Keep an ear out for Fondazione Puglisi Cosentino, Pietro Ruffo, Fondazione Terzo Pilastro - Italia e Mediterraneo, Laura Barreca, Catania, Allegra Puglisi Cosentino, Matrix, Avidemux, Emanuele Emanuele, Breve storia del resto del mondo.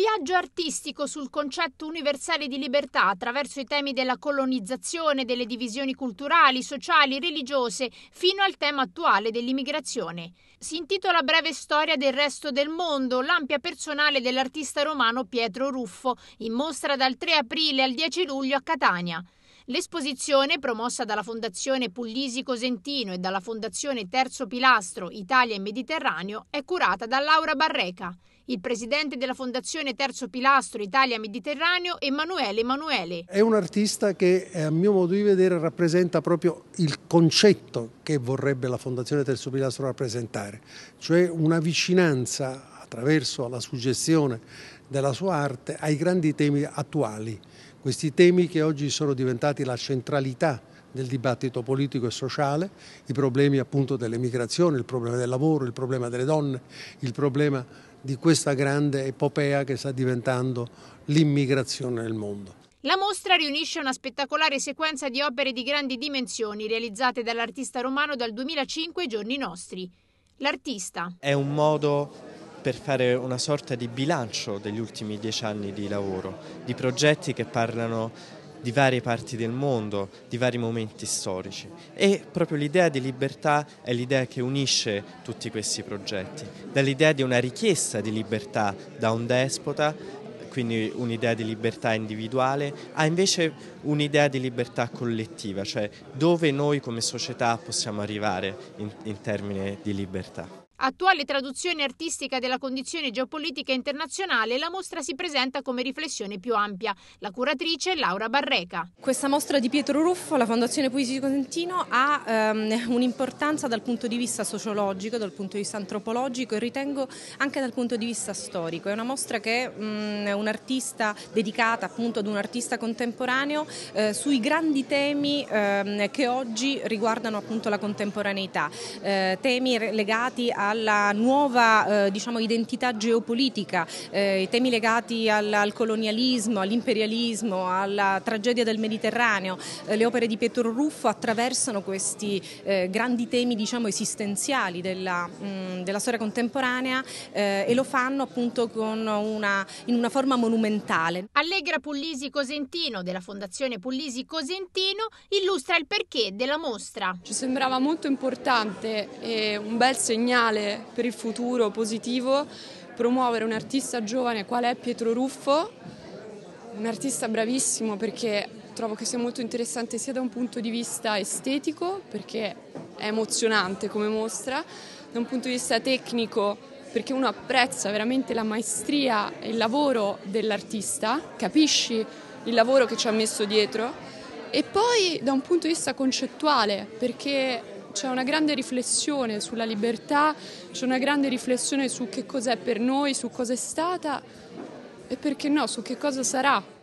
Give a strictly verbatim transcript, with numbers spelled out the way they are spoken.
viaggio artistico sul concetto universale di libertà attraverso i temi della colonizzazione, delle divisioni culturali, sociali, religiose, fino al tema attuale dell'immigrazione. Si intitola Breve storia del resto del mondo, l'ampia personale dell'artista romano Pietro Ruffo, in mostra dal tre aprile al dieci luglio a Catania. L'esposizione, promossa dalla Fondazione Puglisi Cosentino e dalla Fondazione Terzo Pilastro Italia e Mediterraneo, è curata da Laura Barreca. Il presidente della Fondazione Terzo Pilastro Italia e Mediterraneo, Emanuele Emanuele. È un artista che, a mio modo di vedere, rappresenta proprio il concetto che vorrebbe la Fondazione Terzo Pilastro rappresentare, cioè una vicinanza attraverso la suggestione della sua arte ai grandi temi attuali, questi temi che oggi sono diventati la centralità del dibattito politico e sociale, i problemi appunto dell'emigrazione, il problema del lavoro, il problema delle donne, il problema di questa grande epopea che sta diventando l'immigrazione nel mondo. La mostra riunisce una spettacolare sequenza di opere di grandi dimensioni realizzate dall'artista romano dal duemilacinque ai giorni nostri. L'artista. È un modo per fare una sorta di bilancio degli ultimi dieci anni di lavoro, di progetti che parlano di varie parti del mondo, di vari momenti storici. E proprio l'idea di libertà è l'idea che unisce tutti questi progetti, dall'idea di una richiesta di libertà da un despota, quindi un'idea di libertà individuale, a invece un'idea di libertà collettiva, cioè dove noi come società possiamo arrivare in, in termini di libertà. Attuale traduzione artistica della condizione geopolitica internazionale, la mostra si presenta come riflessione più ampia. La curatrice è Laura Barreca. Questa mostra di Pietro Ruffo, la Fondazione Puglisi Cosentino, ha ehm, un'importanza dal punto di vista sociologico, dal punto di vista antropologico e ritengo anche dal punto di vista storico. È una mostra che mh, è un artista dedicata appunto ad un artista contemporaneo eh, sui grandi temi ehm, che oggi riguardano appunto la contemporaneità, eh, temi legati a alla nuova eh, diciamo, identità geopolitica, eh, i temi legati al, al colonialismo, all'imperialismo, alla tragedia del Mediterraneo. Eh, le opere di Pietro Ruffo attraversano questi eh, grandi temi diciamo, esistenziali della, mh, della storia contemporanea eh, e lo fanno appunto con una, in una forma monumentale. Allegra Puglisi Cosentino della Fondazione Puglisi Cosentino illustra il perché della mostra. Ci sembrava molto importante e un bel segnale per il futuro positivo promuovere un artista giovane qual è Pietro Ruffo, un artista bravissimo, perché trovo che sia molto interessante sia da un punto di vista estetico, perché è emozionante come mostra, da un punto di vista tecnico perché uno apprezza veramente la maestria e il lavoro dell'artista, capisci il lavoro che ci ha messo dietro, e poi da un punto di vista concettuale perché c'è una grande riflessione sulla libertà, c'è una grande riflessione su che cos'è per noi, su cosa è stata e perché no, su che cosa sarà.